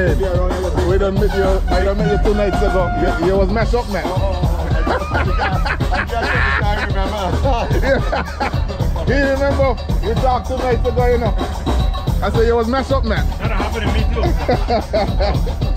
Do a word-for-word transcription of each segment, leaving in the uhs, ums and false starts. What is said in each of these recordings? made. We done meet you, I done met you two nights ago. You, you was mashed up, man. He remember, you talked two nights ago, you know. I said you was mashed up, man. That happened to me too.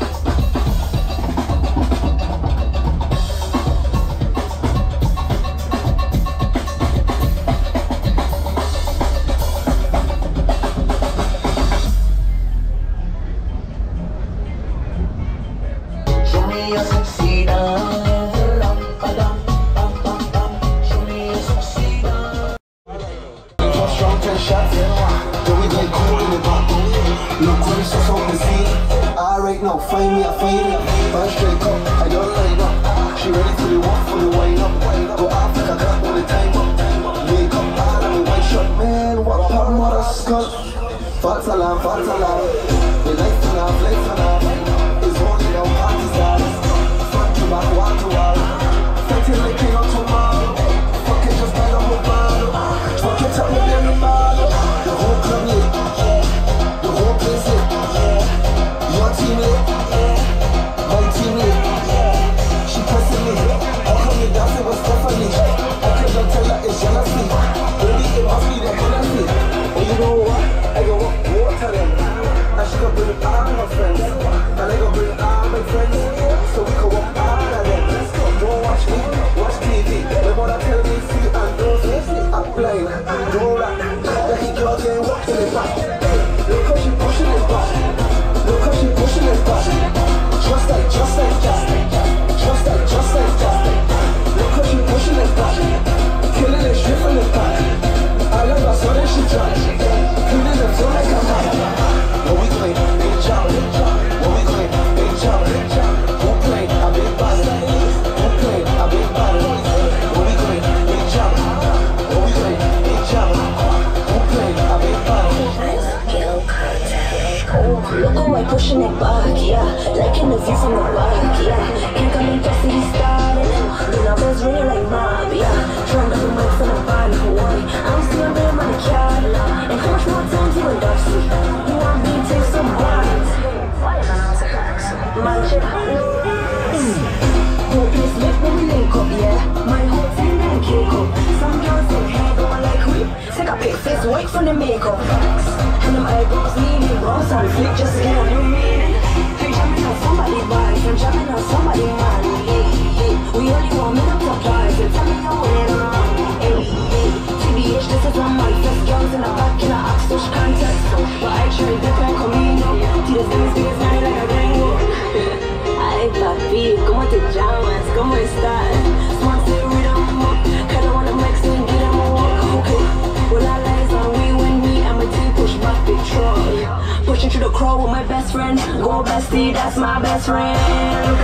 Yeah, that's right.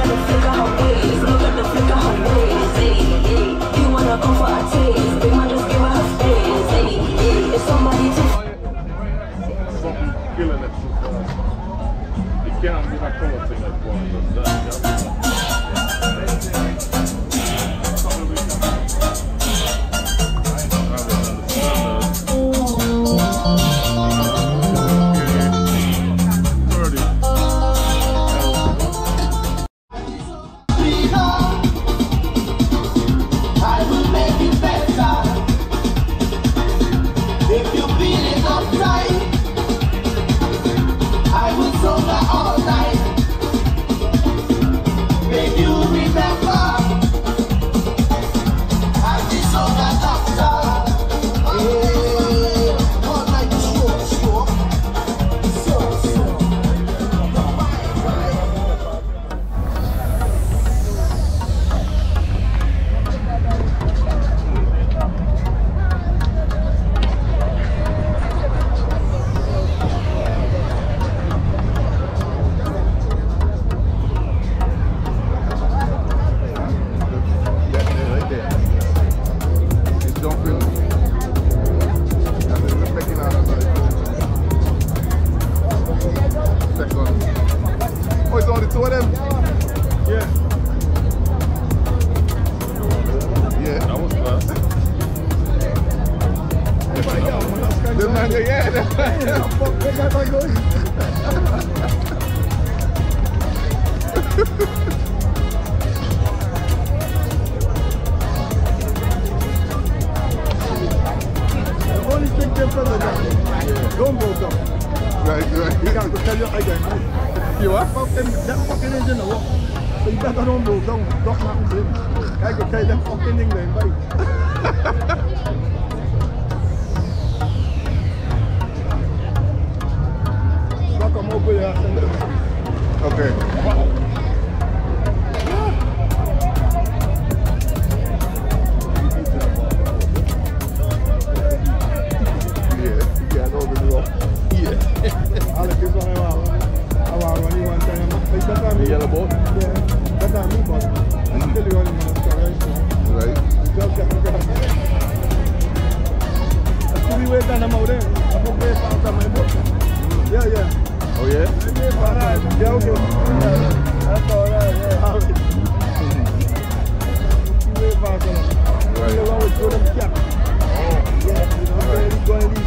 Where did I go? Right, right. You got to tell you again. You are fucking, that fucking is in the walk. So you better don't go down, dock mountains in. I can tell you that fucking England, right? Okay. Yeah, no good luck. Yeah. I'll give one hour running one time. Like that time. Yellow boat? Yeah. That time me, but I'm still running on the sky. Right. Just get me back. I still be waiting on my way. I'm going to wait after my boat. Yeah, yeah. Oh yeah? Yeah, okay. That's all right, yeah. All right. Way back on it. Right. Along with Jordan Cap. Oh. Yeah, you know, I'm ready to go and leave.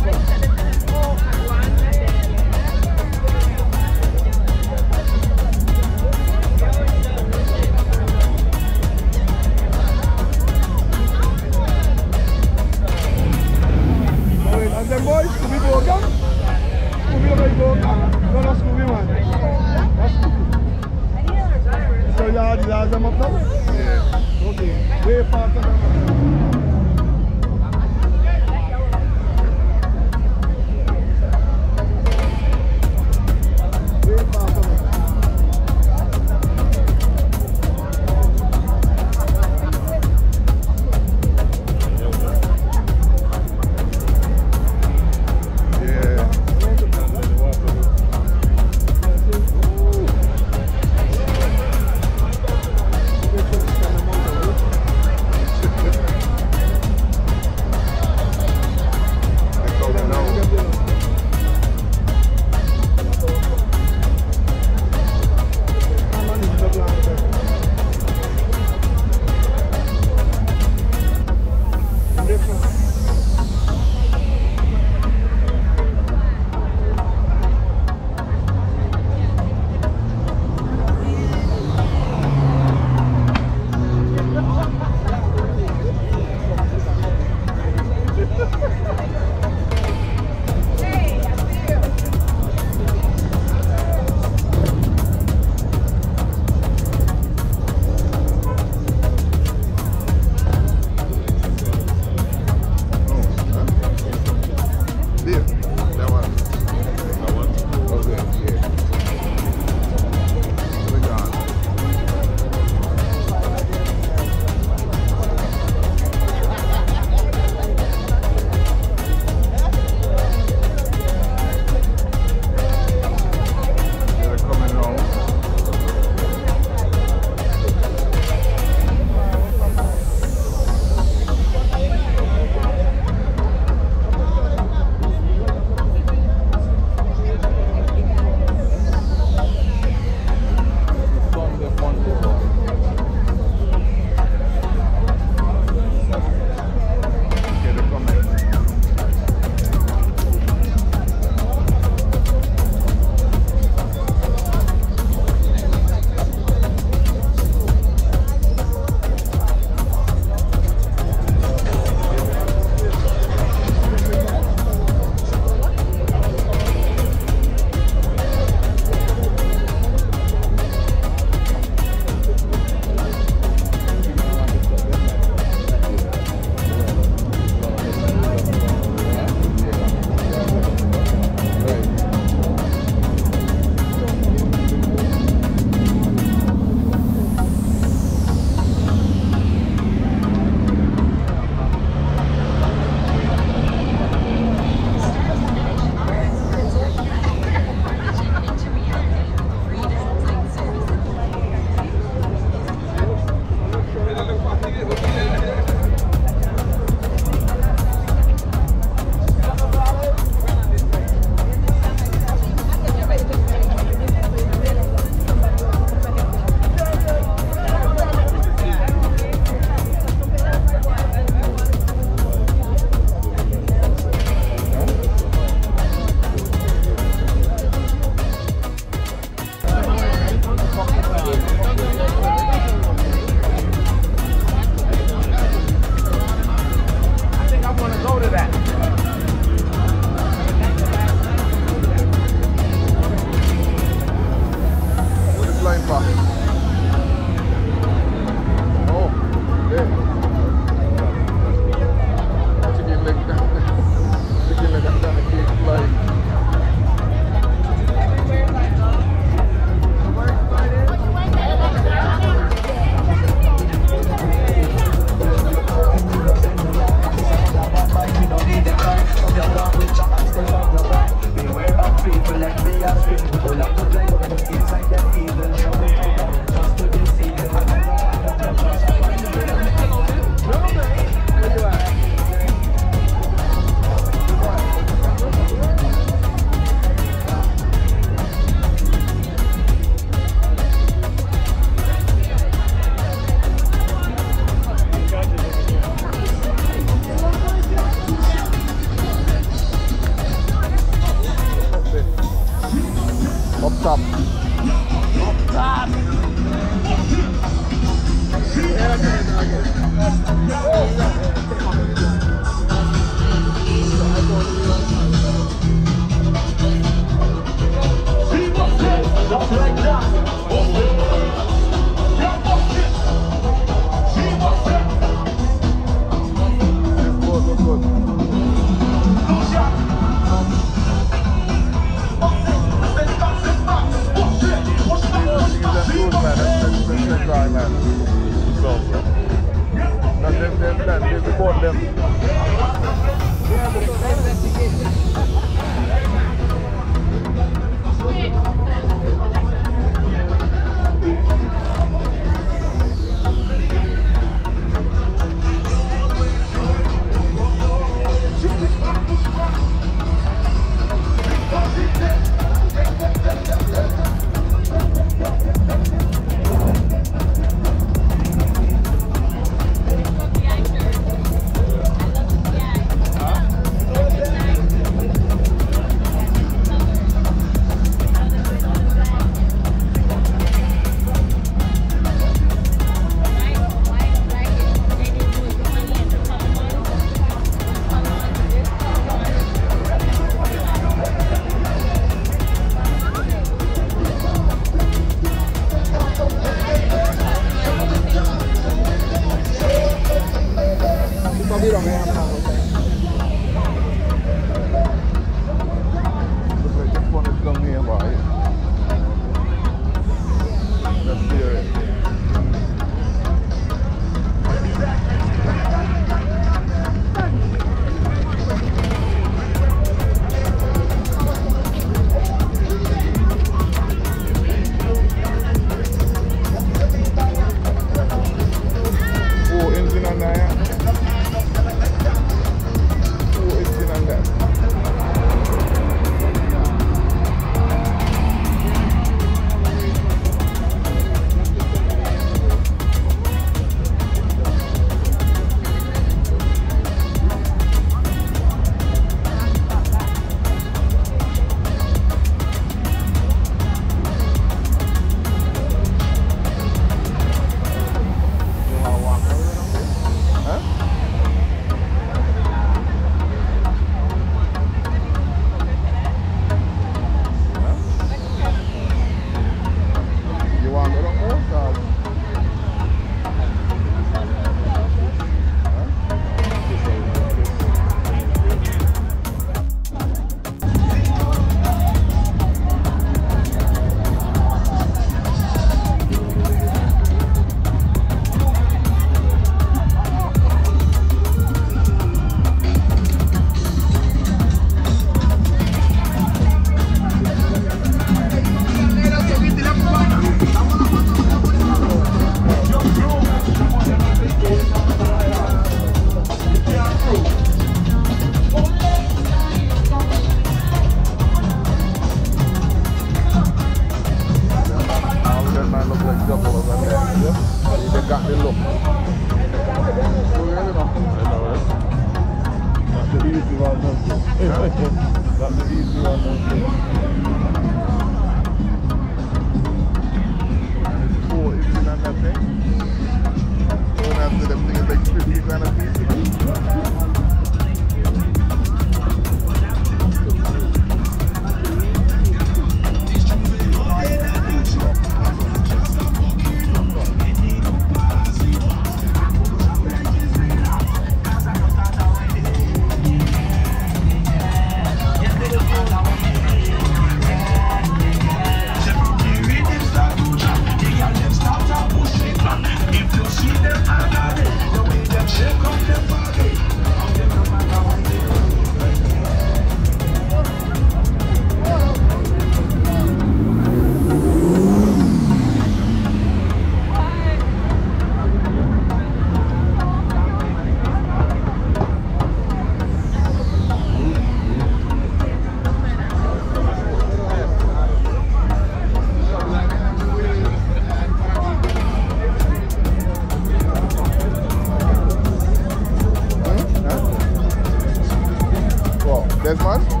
That's one?